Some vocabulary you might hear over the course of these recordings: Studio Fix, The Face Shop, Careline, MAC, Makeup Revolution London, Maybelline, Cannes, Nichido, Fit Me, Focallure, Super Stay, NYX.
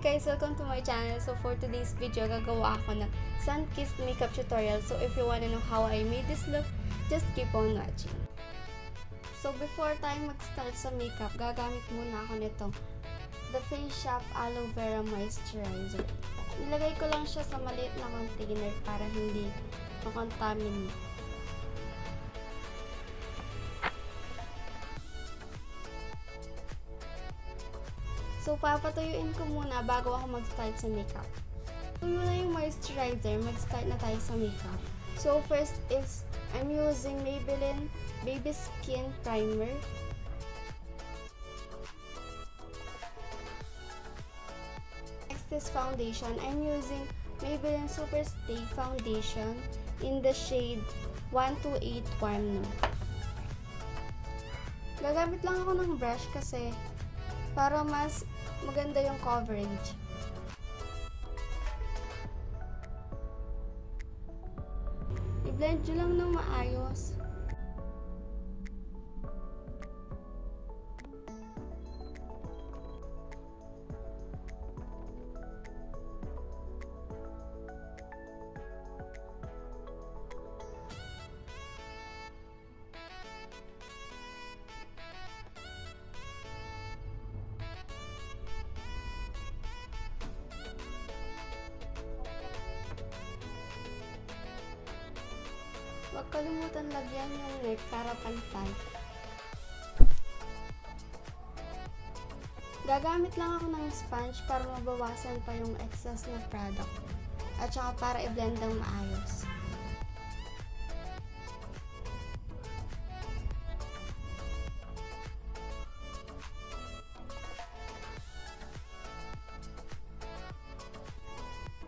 guys! Welcome to my channel. So for today's video, gagawa ako ng sun-kissed makeup tutorial. So if you wanna know how I made this look, just keep on watching. So before tayo mag-start sa makeup, gagamit muna ako nitong The Face Shop Aloe Vera Moisturizer. Nilagay ko lang siya sa maliit na container para hindi makontaminate. So, papatuyuin ko muna bago ako mag-start sa makeup. Tuyo na yung moisturizer, mag-start na tayo sa makeup. So, first is, I'm using Maybelline Baby Skin Primer. Next is foundation. I'm using Maybelline Superstay Foundation in the shade 12810. Gagamit lang ako ng brush kasi para mas maganda yung coverage. I-blend nyo lang ng maayos. Huwag kalimutan lagyan yung neck para pantay. Gagamit lang ako ng sponge para mabawasan pa yung excess na product. At saka para i-blend ng maayos.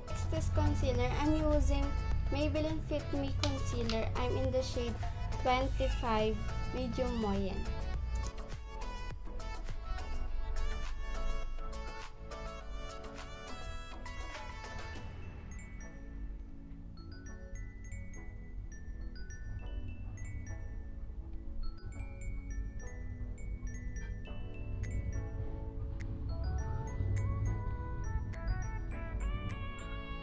Next is concealer. I'm using Maybelline Fit Me Concealer. I'm in the shade 25 Medium Moyen.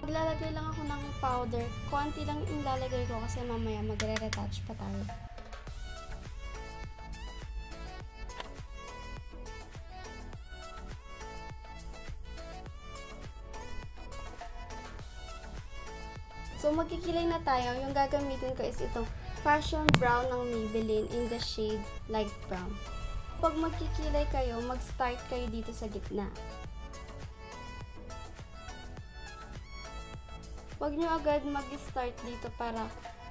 Maglalagay lang ako ng powder. Konti lang yung lalagay ko kasi mamaya magre-retouch pa tayo. So magkikilay na tayo. Yung gagamitin ko is itong Fashion Brown ng Maybelline in the shade Light Brown. Pag magkikilay kayo, mag-start kayo dito sa gitna. Huwag nyo agad mag-start dito para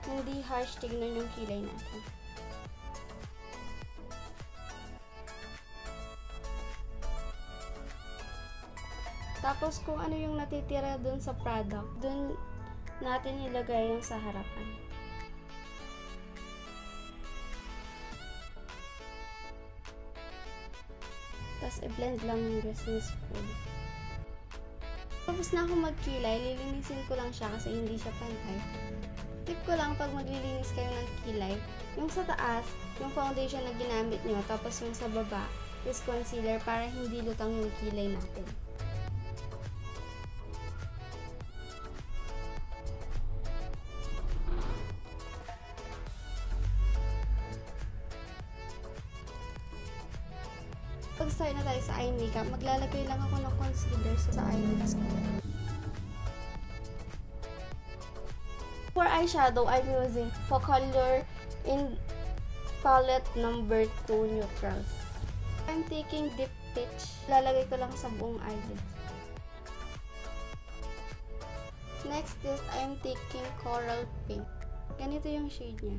hindi harsh tignan yung kilay natin. Tapos kung ano yung natitira dun sa product, dun natin ilagay yung sa harapan. Tapos i-blend lang yung dressing spoon. Tapos na ako magkilay, lilinisin ko lang siya kasi hindi siya pantay. Tip ko lang pag maglilinis kayo ng kilay, yung sa taas, yung foundation na ginamit nyo, tapos yung sa baba is concealer para hindi lutang yung kilay natin. Pag-start na tayo sa eye makeup, maglalagay lang ako ng concealer sa eyelids ko. For eyeshadow, I'm using Focallure in palette number 2 neutrals. I'm taking deep peach. Lalagay ko lang sa buong eyelids. Next is, I'm taking coral pink. Ganito yung shade niya.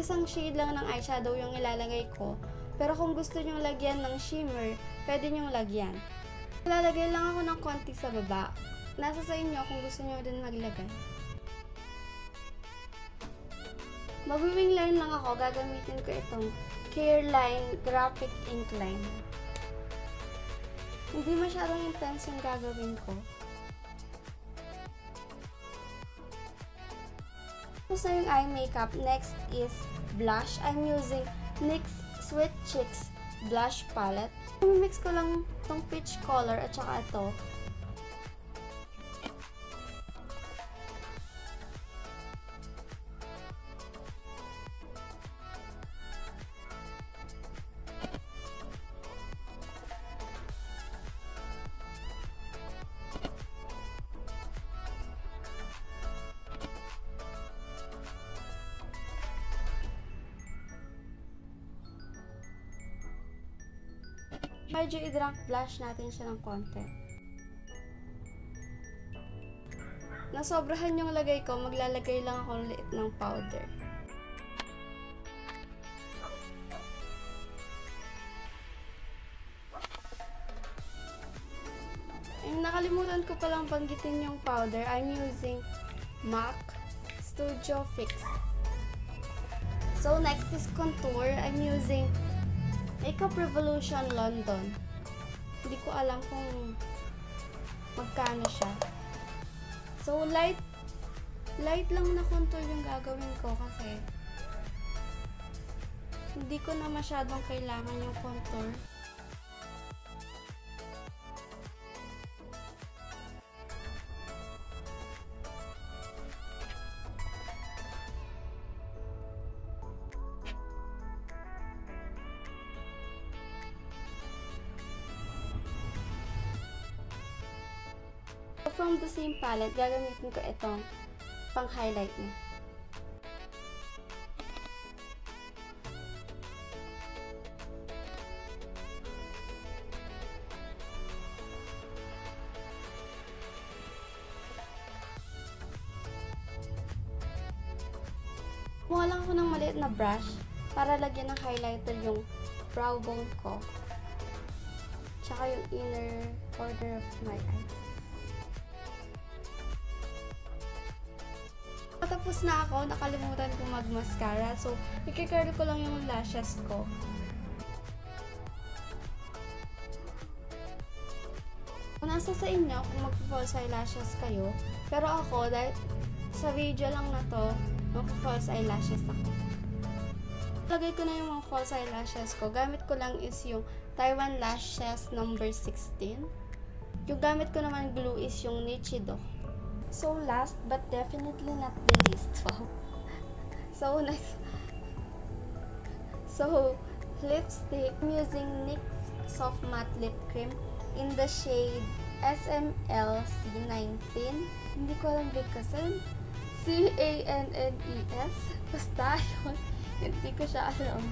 Isang shade lang ng eyeshadow yung ilalagay ko. Pero kung gusto nyong lagyan ng shimmer, pwede nyong lagyan. Ilalagay lang ako ng konti sa baba. Nasa sa inyo kung gusto nyo din maglagay. Mag-wing line lang ako. Gagamitin ko itong Careline Graphic Ink Liner. Hindi masyadong intense yung gagawin ko. Gusto yung eye makeup. Next is blush. I'm using NYX Sweet Cheeks Blush Palette. I-mix ko lang tong peach color at saka ito. Medyo i-drunk blush natin siya ng konti. Nasobrahan yung lagay ko, maglalagay lang ako ulit ng powder. Yung nakalimutan ko palang banggitin yung powder, I'm using MAC Studio Fix. So next is contour, I'm using Makeup Revolution London. Hindi ko alam kung magkano siya. So light lang na contour yung gagawin ko kasi hindi ko na masyadong kailangan yung contour. From the same palette, gagamitin ko itong pang-highlight niya. Kumuha lang ako ng maliit na brush para lagyan ng highlighter yung brow bone ko tsaka yung inner corner of my eyes. Tapos na ako, nakalimutan ko mag-mascara. So, i-curl ko lang yung lashes ko. Nasa sa inyo kung mag-false eyelashes kayo. Pero ako, dahil sa video lang na to, mag-false eyelashes ako. Lagay ko na yung mga false eyelashes ko. Gamit ko lang is yung Taiwan Lashes number 16. Yung gamit ko naman glue is yung Nichido. So last but definitely not the least. Wow. So next. So lipstick, I'm using NYX Soft Matte Lip Cream in the shade SMLC19. Hindi ko alam bigkasin. CANNES. Basta yun. Hindi ko siya alam.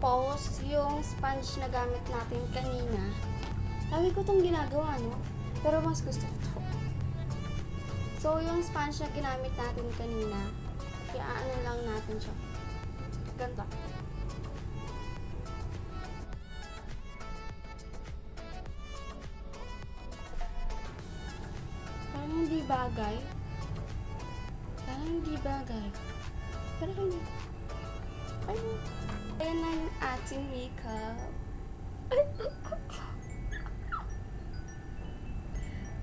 Tapos, yung sponge na gamit natin kanina. Lagi ko itong ginagawa, no? Pero mas gusto ko ito. So, yung sponge na ginamit natin kanina, iaano lang natin siya. Ganito. Parang hindi bagay. Pero hindi. Ayan na yung ating makeup.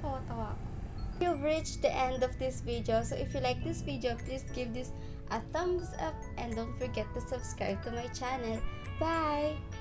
Tawa-tawa. You've reached the end of this video. So if you like this video, please give this a thumbs up and don't forget to subscribe to my channel. Bye!